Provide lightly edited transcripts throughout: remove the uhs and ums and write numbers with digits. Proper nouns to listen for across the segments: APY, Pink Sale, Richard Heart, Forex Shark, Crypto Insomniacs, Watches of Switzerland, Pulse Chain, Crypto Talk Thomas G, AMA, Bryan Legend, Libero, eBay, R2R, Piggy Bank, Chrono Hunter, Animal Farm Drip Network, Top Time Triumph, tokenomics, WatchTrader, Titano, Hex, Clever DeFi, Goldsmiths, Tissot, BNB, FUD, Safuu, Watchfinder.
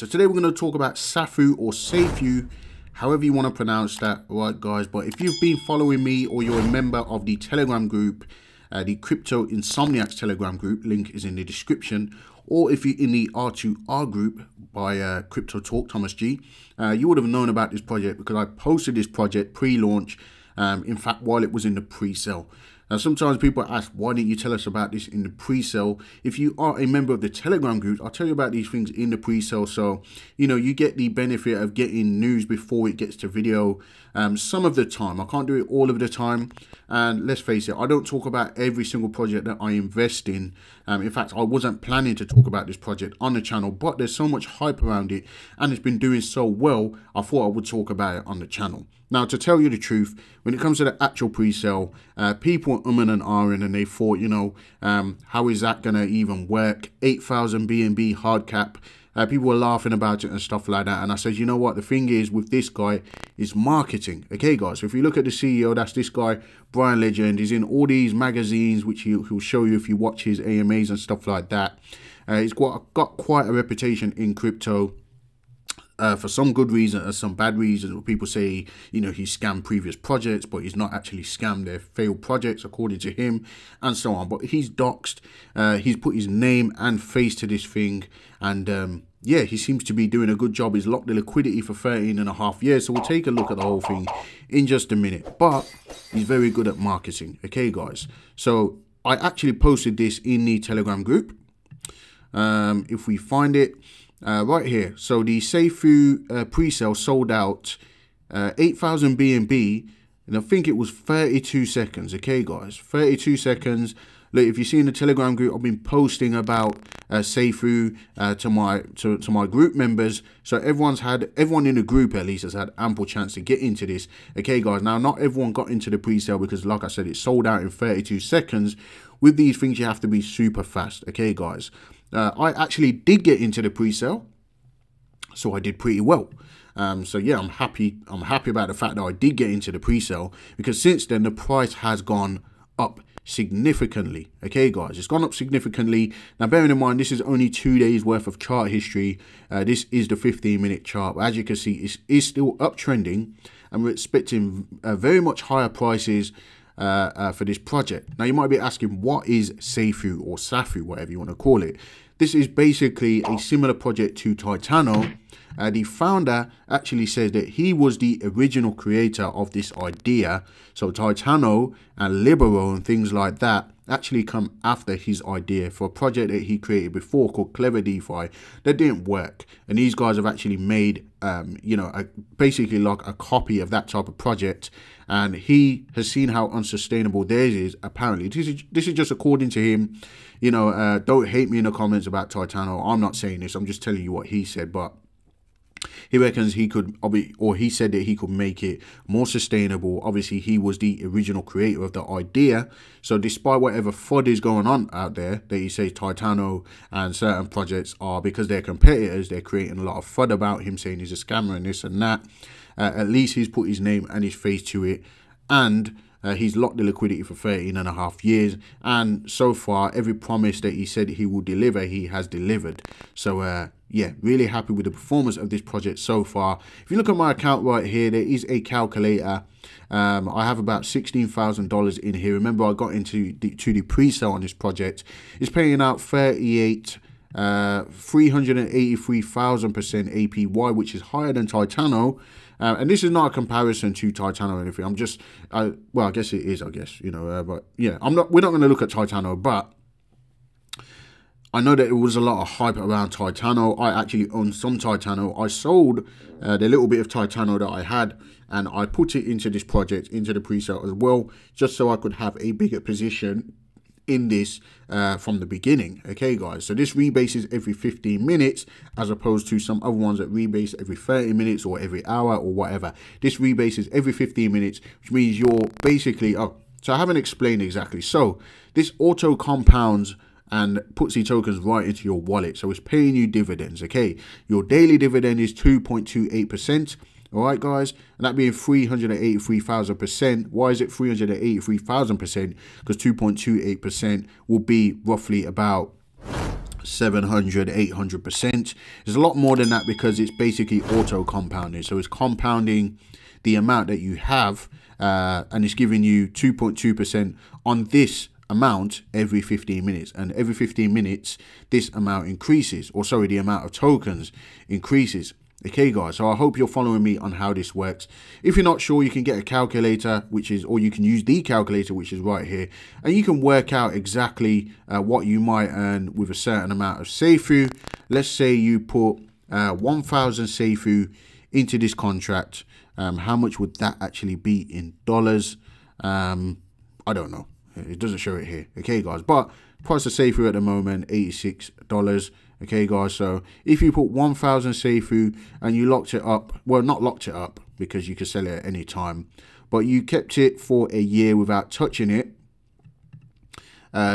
So today we're going to talk about Safuu, or Safuu, however you want to pronounce that, right guys? But if you've been following me or you're a member of the Telegram group, the Crypto Insomniacs Telegram group, link is in the description, or if you're in the R2R group by Crypto Talk Thomas G, you would have known about this project because I posted this project pre-launch, in fact, while it was in the pre-sale. Now, sometimes people ask, why didn't you tell us about this in the pre-sale? If you are a member of the Telegram group, I'll tell you about these things in the pre-sale. So, you know, you get the benefit of getting news before it gets to video some of the time. I can't do it all of the time. And let's face it, I don't talk about every single project that I invest in. In fact, I wasn't planning to talk about this project on the channel, but there's so much hype around it and it's been doing so well, I thought I would talk about it on the channel. Now, to tell you the truth, when it comes to the actual pre-sale, people are and ahhing, and they thought, you know, how is that going to even work? 8,000 BNB hard cap. People were laughing about it and stuff like that. And I said, you know what? The thing is with this guy is marketing. Okay, guys, so if you look at the CEO, that's this guy, Bryan Legend. He's in all these magazines, which he'll show you if you watch his AMAs and stuff like that. He's got quite a reputation in crypto. For some good reason or some bad reasons, people say, you know, he scammed previous projects, but he's not actually scammed. Their failed projects, according to him, and so on. But he's doxxed. He's put his name and face to this thing, and yeah, he seems to be doing a good job. He's locked the liquidity for 13.5 years. So we'll take a look at the whole thing in just a minute. But he's very good at marketing. Okay, guys. So I actually posted this in the Telegram group. If we find it. Right here, so the Safuu pre-sale sold out 8,000 BNB, and I think it was 32 seconds, okay guys, 32 seconds. Look, if you see in the Telegram group, I've been posting about Safuu to my group members. So everyone in the group at least has had ample chance to get into this. Okay, guys. Now, not everyone got into the pre-sale because, like I said, it sold out in 32 seconds. With these things, you have to be super fast. Okay, guys. I actually did get into the pre-sale, so I did pretty well. So yeah, I'm happy about the fact that I did get into the pre-sale, because since then the price has gone up significantly. Okay guys, it's gone up significantly. Now bearing in mind, this is only 2 days worth of chart history. This is the 15-minute chart, but as you can see, it is still uptrending, and we're expecting very much higher prices for this project. Now you might be asking, what is Safuu, or Safuu, whatever you want to call it? This is basically a similar project to Titano. The founder actually says that he was the original creator of this idea. So Titano and Libero and things like that actually come after his idea for a project that he created before called Clever DeFi that didn't work. And these guys have actually made, you know, basically like a copy of that type of project. And he has seen how unsustainable theirs is, apparently. This is just according to him. You know, don't hate me in the comments about Titano. I'm not saying this. I'm just telling you what he said. But he reckons he could, or he said that he could make it more sustainable. Obviously, he was the original creator of the idea. So despite whatever FUD is going on out there, that he says Titano and certain projects are, because they're competitors, they're creating a lot of FUD about him, saying he's a scammer and this and that. At least he's put his name and his face to it. And he's locked the liquidity for 13.5 years. And so far, every promise that he said he will deliver, he has delivered. So, yeah, really happy with the performance of this project so far. If you look at my account right here, there is a calculator. I have about $16,000 in here. Remember, I got into the pre-sale on this project. It's paying out 383,000% APY, which is higher than Titano. And this is not a comparison to Titano or anything. I'm just, well, I guess it is. I guess, you know, but yeah, we're not going to look at Titano, but I know that it was a lot of hype around Titano. I actually own some Titano. I sold the little bit of Titano that I had, and I put it into this project, into the pre-sale as well, just so I could have a bigger position in this from the beginning. Okay, guys, so this rebases every 15 minutes as opposed to some other ones that rebase every 30 minutes or every hour or whatever. This rebases every 15 minutes, which means you're basically, oh, so I haven't explained exactly. So this auto compounds and puts the tokens right into your wallet. So it's paying you dividends, okay? Your daily dividend is 2.28%, all right, guys? And that being 383,000%. Why is it 383,000%? Because 2.28% will be roughly about 700, 800%. There's a lot more than that because it's basically auto compounding. So it's compounding the amount that you have, and it's giving you 2.2% on this amount every 15 minutes. And every 15 minutes, this amount increases, or sorry, the amount of tokens increases. Okay, guys, so I hope you're following me on how this works. If you're not sure, you can get a calculator, which is, or you can use the calculator, which is right here, and you can work out exactly what you might earn with a certain amount of Safuu. Let's say you put 1,000 Safuu into this contract. How much would that actually be in dollars? I don't know. It doesn't show it here. Okay, guys, but price of Safuu at the moment, $86. Okay, guys, so if you put 1,000 Safuu and you locked it up, well, not locked it up because you could sell it at any time, but you kept it for a year without touching it,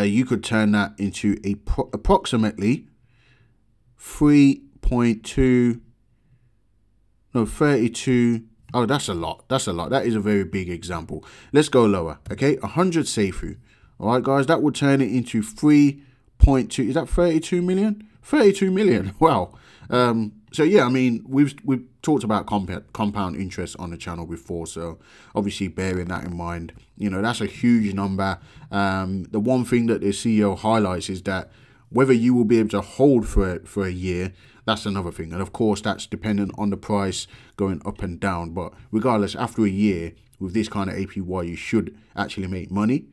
you could turn that into a approximately 32. Oh, that's a lot. That's a lot. That is a very big example. Let's go lower. Okay, 100 Safuu. All right, guys, that would turn it into 3.2. Is that 32 million? 32 million. Wow. So yeah, I mean, we've talked about compound interest on the channel before, so obviously bearing that in mind, you know, that's a huge number. The one thing that the CEO highlights is that whether you will be able to hold for a year, that's another thing. And of course, that's dependent on the price going up and down. But regardless, after a year with this kind of APY, you should actually make money.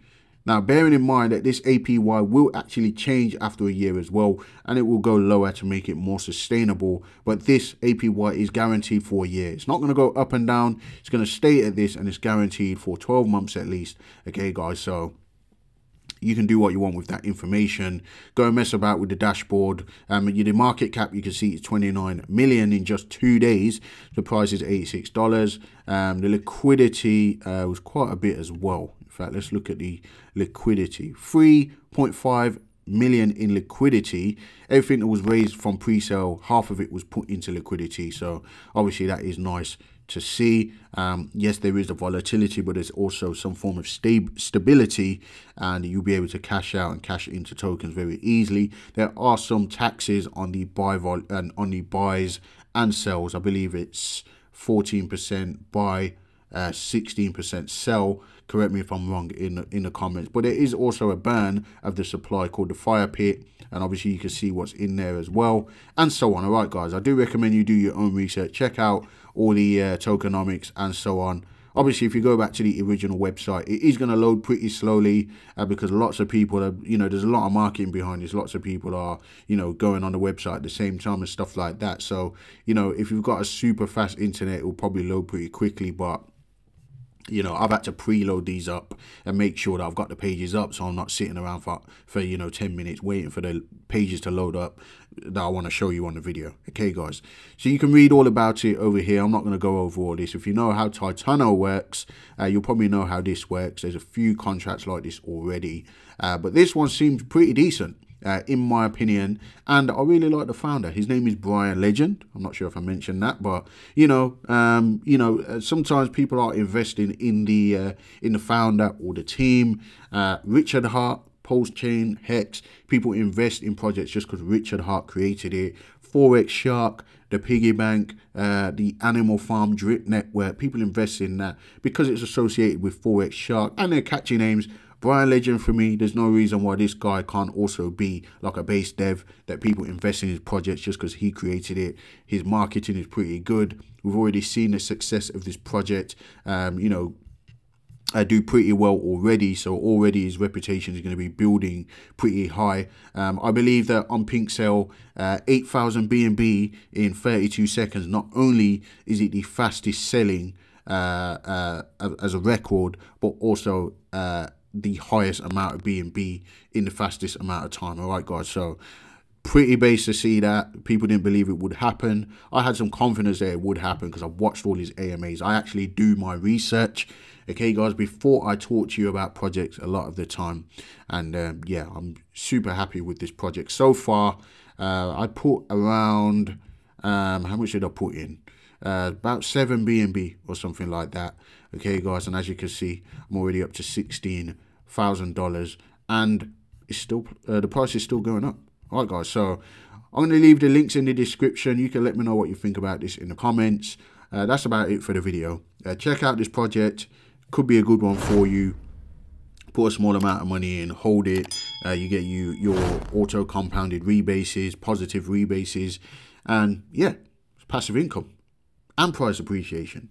Now, bearing in mind that this APY will actually change after a year as well, and it will go lower to make it more sustainable. But this APY is guaranteed for a year. It's not going to go up and down. It's going to stay at this, and it's guaranteed for 12 months at least. Okay, guys, so you can do what you want with that information. Go and mess about with the dashboard. The market cap, you can see it's 29 million in just 2 days. The price is $86. The liquidity was quite a bit as well. In fact, let's look at the liquidity. 3.5 million in liquidity. Everything that was raised from pre-sale, half of it was put into liquidity. So obviously that is nice to see. Yes, there is the volatility, but there's also some form of stability, and you'll be able to cash out and cash into tokens very easily. There are some taxes on the buys and sells. I believe it's 14% buy, 16% sell. Correct me if I'm wrong in the comments. But there is also a burn of the supply called the fire pit, and obviously you can see what's in there as well, and so on. All right, guys, I do recommend you do your own research. Check out all the tokenomics and so on. Obviously, if you go back to the original website, it is going to load pretty slowly because lots of people are, you know, there's a lot of marketing behind this. Lots of people are, you know, going on the website at the same time and stuff like that. So, you know, if you've got a super fast internet, it will probably load pretty quickly. But, you know, I've had to preload these up and make sure that I've got the pages up, so I'm not sitting around for you know, 10 minutes waiting for the pages to load up that I want to show you on the video. Okay, guys, so you can read all about it over here. I'm not going to go over all this. If you know how Titano works, you'll probably know how this works. There's a few contracts like this already, but this one seems pretty decent, in my opinion, and I really like the founder. His name is Bryan Legend. I'm not sure if I mentioned that, but you know, sometimes people are investing in the founder or the team. Richard Heart, Pulse Chain, Hex. People invest in projects just because Richard Heart created it. Forex Shark, the Piggy Bank, the Animal Farm Drip Network. People invest in that because it's associated with Forex Shark and their catchy names. Bryan Legend, for me, there's no reason why this guy can't also be like a base dev that people invest in his projects just because he created it. His marketing is pretty good. We've already seen the success of this project. You know, I do pretty well already, so already his reputation is going to be building pretty high. I believe that on Pink Sale, 8,000 BNB in 32 seconds, not only is it the fastest selling as a record, but also the highest amount of BNB in the fastest amount of time. All right, guys, so pretty based to see that. People didn't believe it would happen. I had some confidence that it would happen because I've watched all his AMAs. I actually do my research, okay, guys, before I talk to you about projects a lot of the time. And yeah, I'm super happy with this project so far. I put around, how much did I put in? About 7 BNB or something like that. Okay, guys, and as you can see, I'm already up to $16,000, and it's still the price is still going up. Alright guys, so I'm going to leave the links in the description. You can let me know what you think about this in the comments. That's about it for the video. Check out this project. Could be a good one for you. Put a small amount of money in, hold it. You get your auto compounded rebases, positive rebases, and yeah, it's passive income and price appreciation.